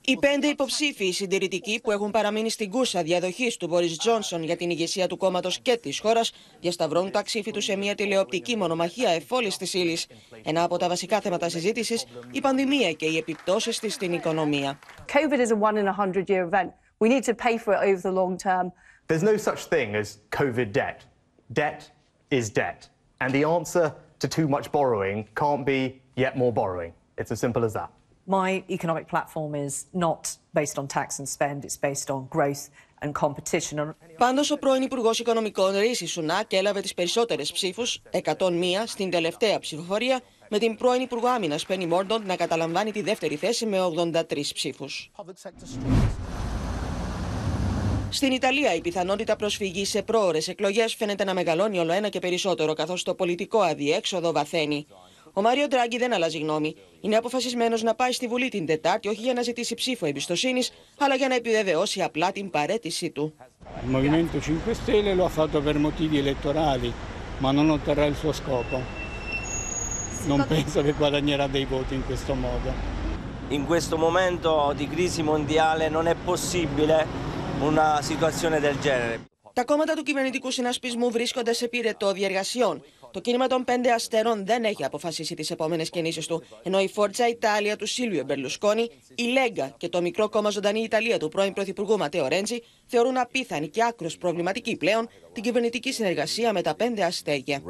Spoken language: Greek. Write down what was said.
Οι 5 υποψήφοι συντηρητικοί που έχουν παραμείνει στην κούσα διαδοχής του Μπόρις Τζόνσον για την ηγεσία του κόμματος και της χώρας διασταυρώνουν τα ξύφη τους σε μια τηλεοπτική μονομαχία εφόλης της ύλης. Ένα από τα βασικά θέματα συζήτησης, η πανδημία και οι επιπτώσεις της στην οικονομία. My economic platform is not based on tax and spend, it's based on growth and competition. Πάντως, ο πρώην Υπουργός Οικονομικών Ρίσι Σουνάκ έλαβε τις περισσότερες ψήφους, 101 στην τελευταία ψηφοφορία, με την πρώην Υπουργό Άμυνας Πένι Μόρντοντ να καταλαμβάνει τη δεύτερη θέση με 83 ψήφους. Στην Ιταλία, η πιθανότητα προσφυγής σε πρόωρες εκλογές φαίνεται να μεγαλώνει όλο ένα και περισσότερο, καθώς το πολιτικό αδιέξοδο βαθαίνει. Ο Μάριο Ντράγκη δεν αλλάζει γνώμη. Είναι αποφασισμένος να πάει στη Βουλή την Τετάρτη όχι για να ζητήσει ψήφο εμπιστοσύνης, αλλά για να επιβεβαιώσει απλά την παραίτησή του. Το Movimento 5 Stelle lo ha fatto per motivi elettorali, ma non otterrà il suo scopo. Non penso che guadagnerà dei voti in questo modo. In questo momento di crisi mondiale non è possibile una situazione del genere. Τα κόμματα του κυβερνητικού συνασπισμού βρίσκονται σε πυρετό διεργασιών. Το κίνημα των 5 αστέρων δεν έχει αποφασίσει τις επόμενες κινήσεις του, ενώ η Φόρτσα Ιταλία του Σίλβιο Μπερλουσκόνη, η Λέγκα και το μικρό κόμμα Ζωντανή Ιταλία του πρώην Πρωθυπουργού Ματέο Ρέντζι θεωρούν απίθανη και άκρως προβληματική πλέον την κυβερνητική συνεργασία με τα 5 αστέρια.